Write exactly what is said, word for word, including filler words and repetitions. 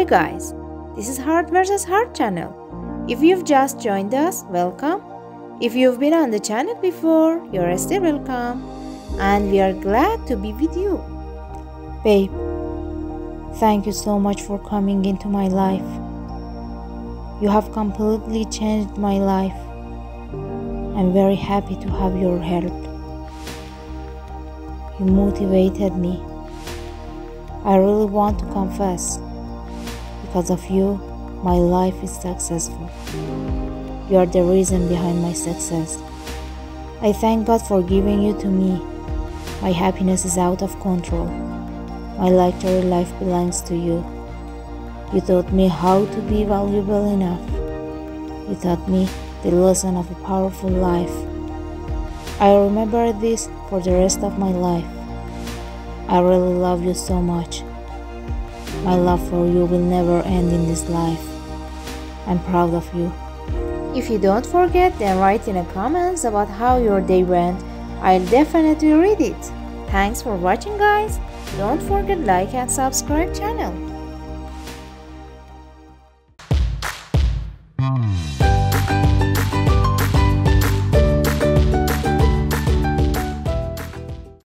Hi guys, this is Heart versus Heart channel. If you've just joined us, welcome. If you've been on the channel before, you're still welcome. And we are glad to be with you. Babe, thank you so much for coming into my life. You have completely changed my life. I'm very happy to have your help. You motivated me. I really want to confess. Because of you, my life is successful. You are the reason behind my success. I thank God for giving you to me. My happiness is out of control. My luxury life belongs to you. You taught me how to be valuable enough. You taught me the lesson of a powerful life. I remember this for the rest of my life. I really love you so much. My love for you will never end in this life. I'm proud of you. If you don't forget, then write in the comments about how your day went. I'll definitely read it. Thanks for watching, guys. Don't forget like and subscribe channel.